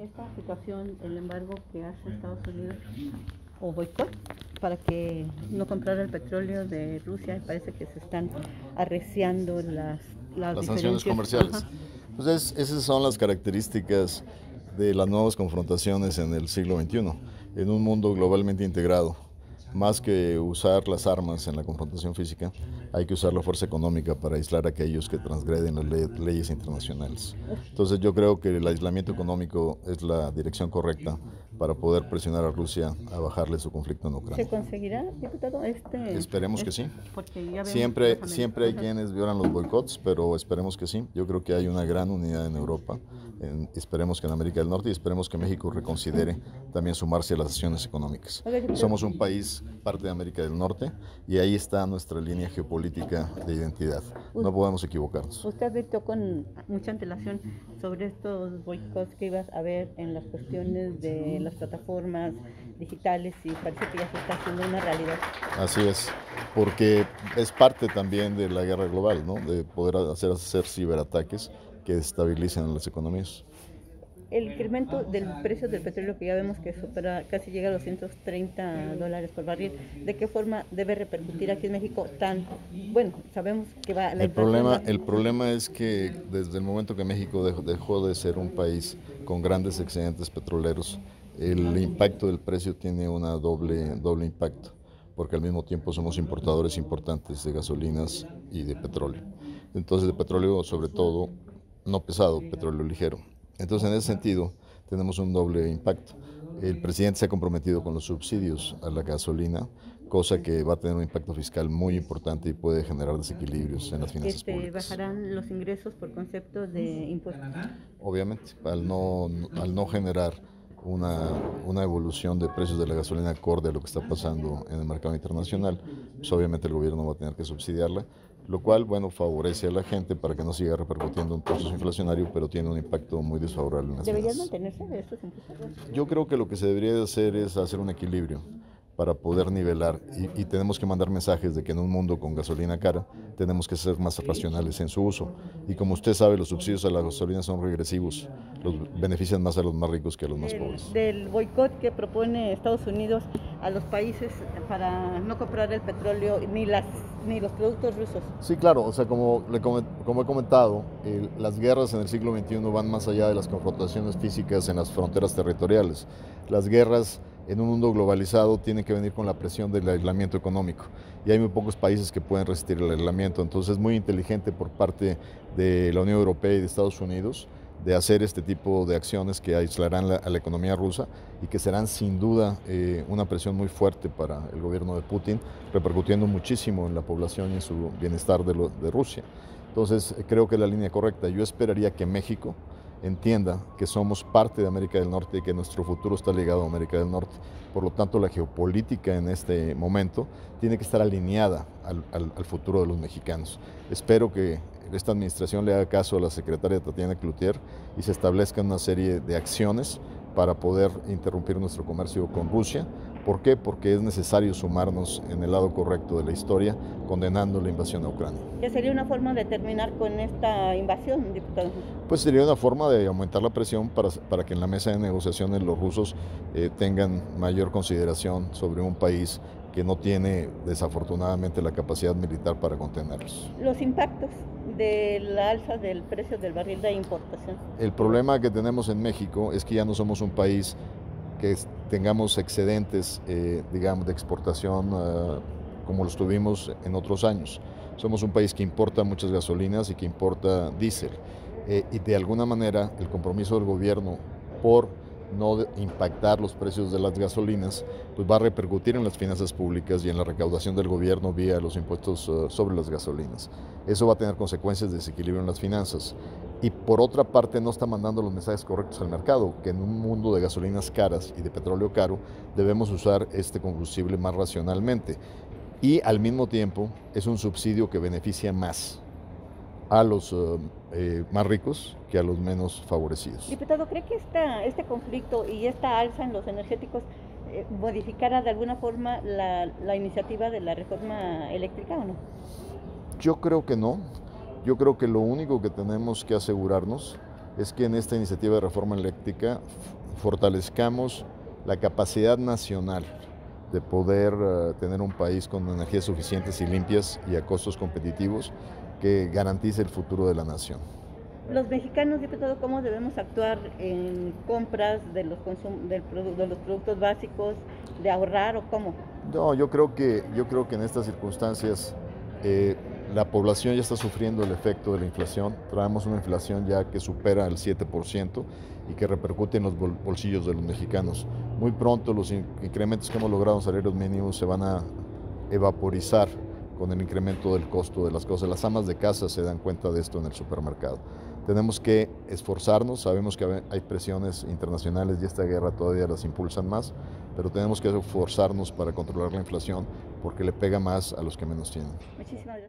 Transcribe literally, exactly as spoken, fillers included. esta situación, el embargo que hace Estados Unidos o boicot para que no comprara el petróleo de Rusia, parece que se están arreciando las, las, las sanciones comerciales. Ajá. Entonces, esas son las características de las nuevas confrontaciones en el siglo veintiuno, en un mundo globalmente integrado. Más que usar las armas en la confrontación física, hay que usar la fuerza económica para aislar a aquellos que transgreden las le leyes internacionales. Entonces yo creo que el aislamiento económico es la dirección correcta para poder presionar a Rusia a bajarle su conflicto en Ucrania. ¿Se conseguirá, diputado? Este, esperemos este, que sí. Porque ya siempre, siempre hay quienes violan los boicots, pero esperemos que sí. Yo creo que hay una gran unidad en Europa, en, esperemos que en América del Norte, y esperemos que México reconsidere también sumarse a las acciones económicas. Somos un país parte de América del Norte y ahí está nuestra línea geopolítica de identidad. No podemos equivocarnos. Usted advirtió con mucha antelación sobre estos boicots que ibas a ver en las cuestiones de las plataformas digitales y parece que ya se está haciendo una realidad. Así es, porque es parte también de la guerra global, ¿no? De poder hacer, hacer ciberataques que destabilicen las economías. El incremento del precio del petróleo que ya vemos que supera, casi llega a los ciento treinta dólares por barril, ¿de qué forma debe repercutir aquí en México tan? Bueno, sabemos que va... La el, problema, el problema es que desde el momento que México dejó, dejó de ser un país con grandes excedentes petroleros, el impacto del precio tiene una doble, doble impacto, porque al mismo tiempo somos importadores importantes de gasolinas y de petróleo. Entonces de petróleo sobre todo no pesado, petróleo ligero. Entonces, en ese sentido, tenemos un doble impacto. El presidente se ha comprometido con los subsidios a la gasolina, cosa que va a tener un impacto fiscal muy importante y puede generar desequilibrios en las finanzas este, públicas. ¿Bajarán los ingresos por concepto de impuestos? Obviamente, al no, al no generar una, una evolución de precios de la gasolina acorde a lo que está pasando en el mercado internacional, pues obviamente el gobierno va a tener que subsidiarla, lo cual, bueno, favorece a la gente para que no siga repercutiendo un proceso inflacionario, pero tiene un impacto muy desfavorable en las finanzas. ¿Deberían mantenerse de estos impuestos? Yo creo que lo que se debería hacer es hacer un equilibrio para poder nivelar y, y tenemos que mandar mensajes de que en un mundo con gasolina cara tenemos que ser más racionales en su uso y como usted sabe los subsidios a la gasolina son regresivos, los benefician más a los más ricos que a los más el, pobres. Del boicot que propone Estados Unidos a los países para no comprar el petróleo ni, las, ni los productos rusos. Sí, claro, o sea, como, le coment, como he comentado, el, las guerras en el siglo veintiuno van más allá de las confrontaciones físicas en las fronteras territoriales. Las guerras en un mundo globalizado tiene que venir con la presión del aislamiento económico y hay muy pocos países que pueden resistir el aislamiento, entonces es muy inteligente por parte de la Unión Europea y de Estados Unidos de hacer este tipo de acciones que aislarán la, a la economía rusa y que serán sin duda eh, una presión muy fuerte para el gobierno de Putin, repercutiendo muchísimo en la población y en su bienestar de, lo, de Rusia. Entonces creo que es la línea correcta. Yo esperaría que México entienda que somos parte de América del Norte y que nuestro futuro está ligado a América del Norte. Por lo tanto, la geopolítica en este momento tiene que estar alineada al, al, al futuro de los mexicanos. Espero que esta administración le haga caso a la secretaria Tatiana Clouthier y se establezca una serie de acciones para poder interrumpir nuestro comercio con Rusia. ¿Por qué? Porque es necesario sumarnos en el lado correcto de la historia, condenando la invasión a Ucrania. ¿Qué sería una forma de terminar con esta invasión, diputado? Pues sería una forma de aumentar la presión para, para que en la mesa de negociaciones los rusos eh, tengan mayor consideración sobre un país que no tiene desafortunadamente la capacidad militar para contenerlos. Los impactos de la alza del precio del barril de importación. El problema que tenemos en México es que ya no somos un país que tengamos excedentes, eh, digamos, de exportación eh, como los tuvimos en otros años. Somos un país que importa muchas gasolinas y que importa diésel. Eh, y de alguna manera el compromiso del gobierno por no impactar los precios de las gasolinas, pues va a repercutir en las finanzas públicas y en la recaudación del gobierno vía los impuestos eh, sobre las gasolinas. Eso va a tener consecuencias de desequilibrio en las finanzas. Y por otra parte no está mandando los mensajes correctos al mercado, que en un mundo de gasolinas caras y de petróleo caro debemos usar este combustible más racionalmente y al mismo tiempo es un subsidio que beneficia más a los uh, eh, más ricos que a los menos favorecidos. Diputado, ¿cree que esta, este conflicto y esta alza en los energéticos eh, modificará de alguna forma la, la iniciativa de la reforma eléctrica o no? Yo creo que no. Yo creo que lo único que tenemos que asegurarnos es que en esta iniciativa de reforma eléctrica fortalezcamos la capacidad nacional de poder uh, tener un país con energías suficientes y limpias y a costos competitivos que garantice el futuro de la nación. Los mexicanos, diputado, ¿cómo debemos actuar en compras de los, del produ de los productos básicos, de ahorrar o cómo? No, yo creo que, yo creo que en estas circunstancias eh, la población ya está sufriendo el efecto de la inflación. Traemos una inflación ya que supera el siete por ciento y que repercute en los bolsillos de los mexicanos. Muy pronto los incrementos que hemos logrado en salarios mínimos se van a evaporizar con el incremento del costo de las cosas. Las amas de casa se dan cuenta de esto en el supermercado. Tenemos que esforzarnos, sabemos que hay presiones internacionales y esta guerra todavía las impulsan más, pero tenemos que esforzarnos para controlar la inflación porque le pega más a los que menos tienen. Muchísimas gracias.